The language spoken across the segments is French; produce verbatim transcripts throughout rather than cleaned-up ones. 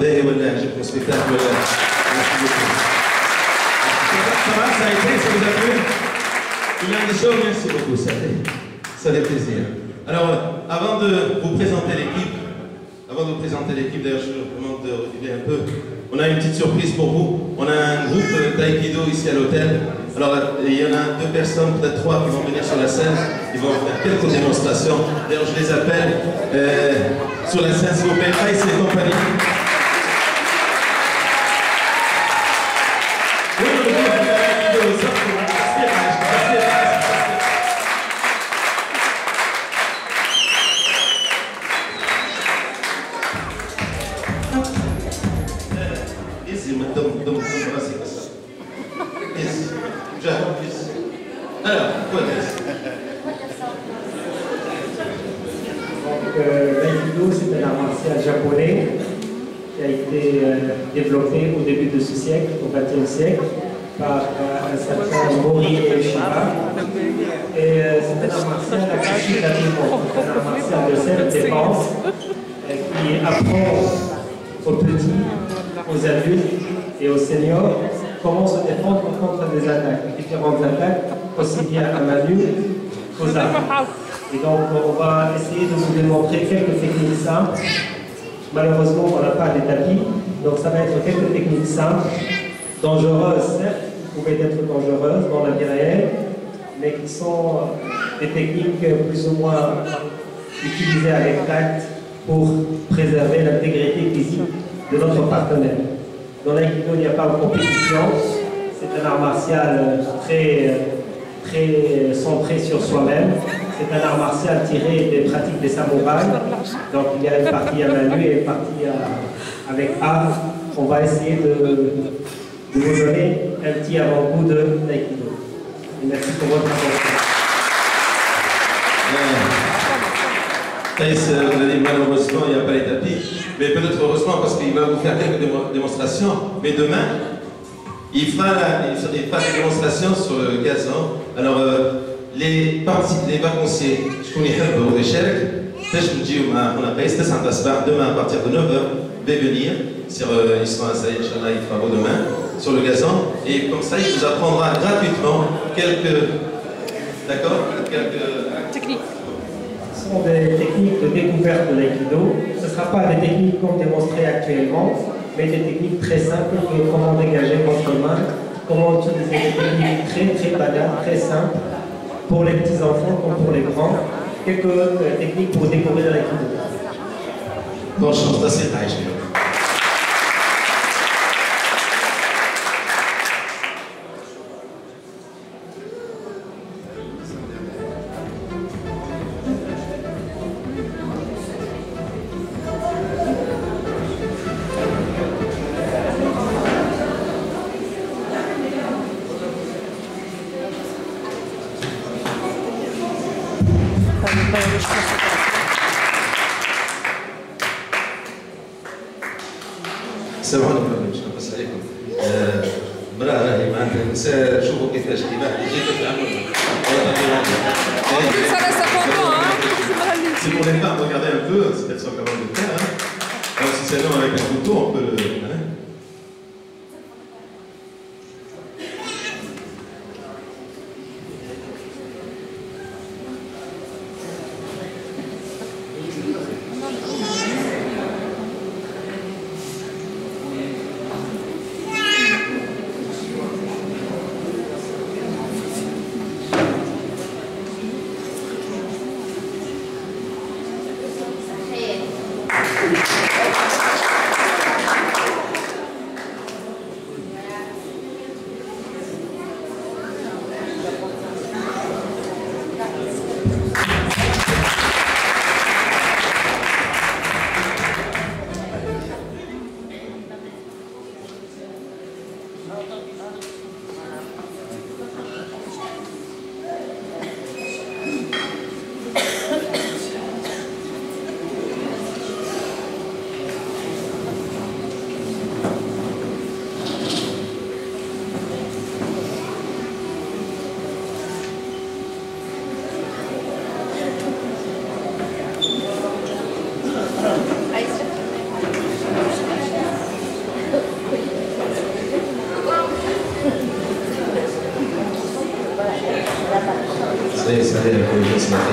باقي ولا عجبكم سبيكتاكل ولا ماشي بكم؟ طبعا ça a été, ça vous a plu? Il y a des shows, merci beaucoup, ça fait, ça fait plaisir. Alors, avant de vous présenter l'équipe, avant de vous présenter l'équipe, d'ailleurs je vous demande de reculer un peu, on a une petite surprise pour vous. On a un groupe d'Aïkido ici à l'hôtel. Alors il y en a deux personnes, peut-être trois, qui vont venir sur la scène. Ils vont faire quelques démonstrations. D'ailleurs je les appelle euh, sur la scène, s'il vous plaît, Ice et compagnie. Développé au début de ce siècle, au vingtième siècle, par euh, un certain Morihei Ueshiba. Et euh, c'est un art martial à toucher la défense, un art martial de self-défense euh, qui apprend aux petits, aux adultes et aux seniors comment se défendre contre des attaques, différentes attaques, aussi bien à main nue qu'aux armes. Et donc on va essayer de vous démontrer quelques techniques simples. Malheureusement, on n'a pas des tapis, donc ça va être quelques techniques simples, dangereuses, certes, qui pouvaient être dangereuses dans la vie réelle, mais qui sont des techniques plus ou moins utilisées avec tact pour préserver l'intégrité physique de notre partenaire. Dans l'aïkido, il n'y a pas de compétition, c'est un art martial très, très centré sur soi-même. C'est un art martial tiré des pratiques des samouraïs. Donc il y a une partie à main nue et une partie à... avec arc. On va essayer de, de vous donner un petit avant-goût de l'aïkido. Et merci pour votre attention. Euh, vous allez malheureusement, il n'y a pas les tapis. Mais peut-être heureusement parce qu'il va vous faire quelques démo démonstrations. Mais demain, il fera des démonstrations sur le gazon. Alors, euh, les vacanciers, je connais un peu les chèques, on a resté sans tasbar, demain à partir de neuf heures, va venir, sur, euh, ils seront à Saïd, Inch'Allah, ils feront demain, sur le gazon, et comme ça, il vous apprendra gratuitement quelques, d'accord, quelques techniques. Ce sont des techniques de découverte de l'aïkido, ce ne sera pas des techniques qu'on démontrées actuellement, mais des techniques très simples, comment dégager votre main, comment utiliser des techniques très, très banales, très simples, pour les petits-enfants comme pour les grands, quelques euh, techniques pour découvrir l'aïkido. Bonne chance, c'est ça. installé dans la communauté ce matin.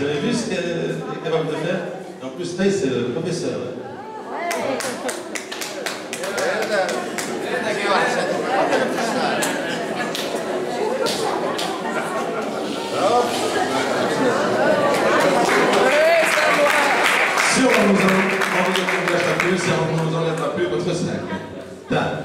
Vous avez vu ce qu'elle est capable de faire? En plus, Tay, c'est le professeur. Si on nous enlève la plus, si on nous enlève la plus, votre cinq. Ta.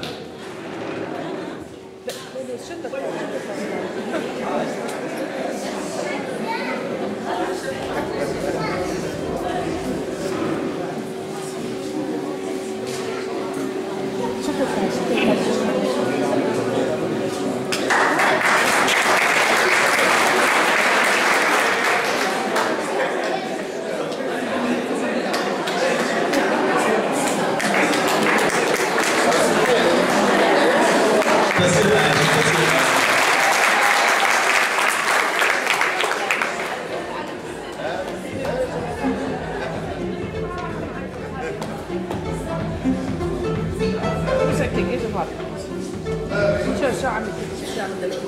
That's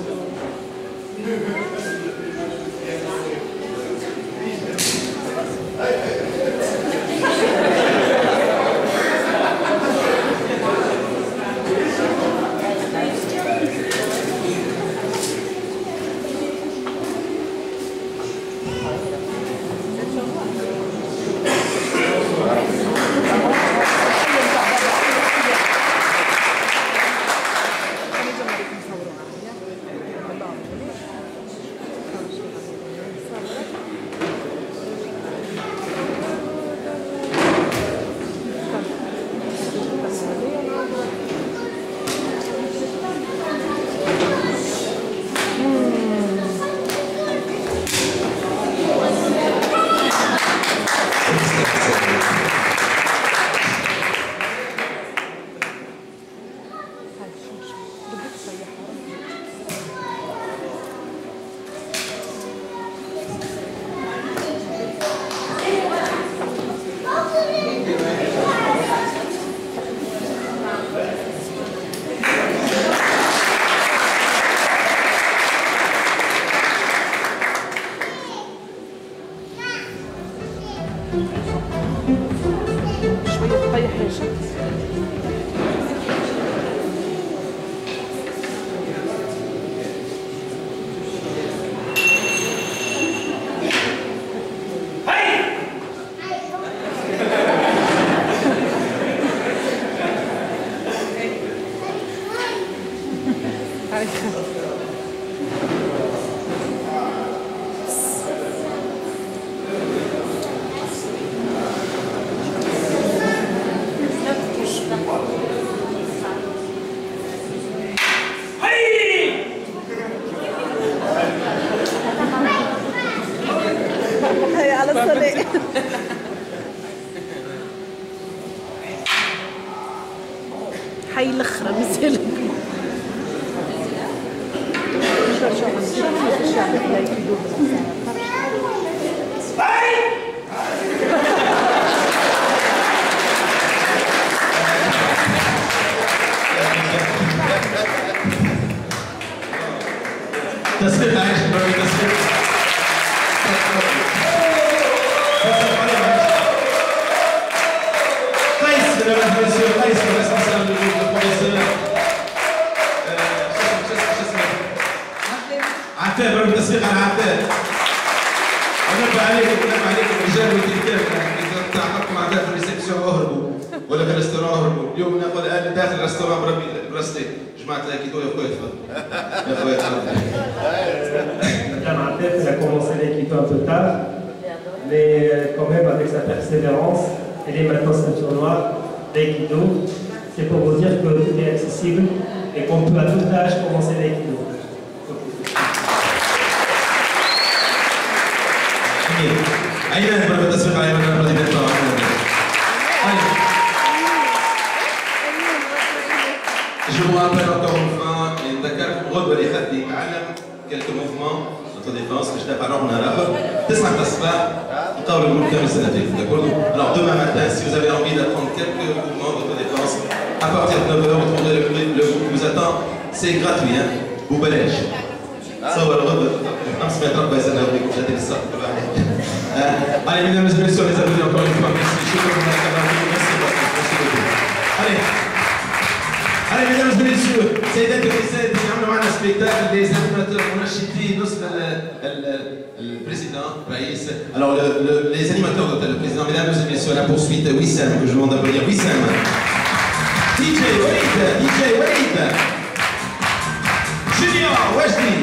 good, nice, very good. Place, mesdames et messieurs, place le responsable du groupe de professeurs. عتاب رب التسويق على عتاب. أنا عليك أنا عليك الرجال والكتاب إذا تعاقبتم على داخل الريسبشن أهربوا ولا في الاستراحة أهربوا. اليوم ناخذ أهل داخل الاستراحة بربي برستي جماعة الأيكيدو يا خويا تفضل. يا خويا تفضل. Madame Arthès, elle a commencé l'aïkido un peu tard. mais quand même avec sa persévérance, elle est maintenant ceinture noire d'aïkido. C'est pour vous dire que tout est accessible et qu'on peut à tout âge commencer l'aïkido. Je vous rappelle encore une fois, quelques mouvements notre défense que je tape alors on a alors demain matin si vous avez envie d'apprendre quelques mouvements d'autodéfense défense à partir de neuf heures on trouve le groupe qui vous attend, c'est gratuit hein, vous balège ça va le allez mesdames et messieurs les amis encore une fois merci allez. Allez, mesdames et messieurs, c'est d'être les aides qui ont un spectacle, les animateurs, on a cité le président, Raïs. Alors, le, le, les animateurs d'hôtel, le président, mesdames et messieurs, la poursuite, Wissam, que je vous demande d'applaudir, Wissam. D J Walid, D J Walid. Junior, Wajdi.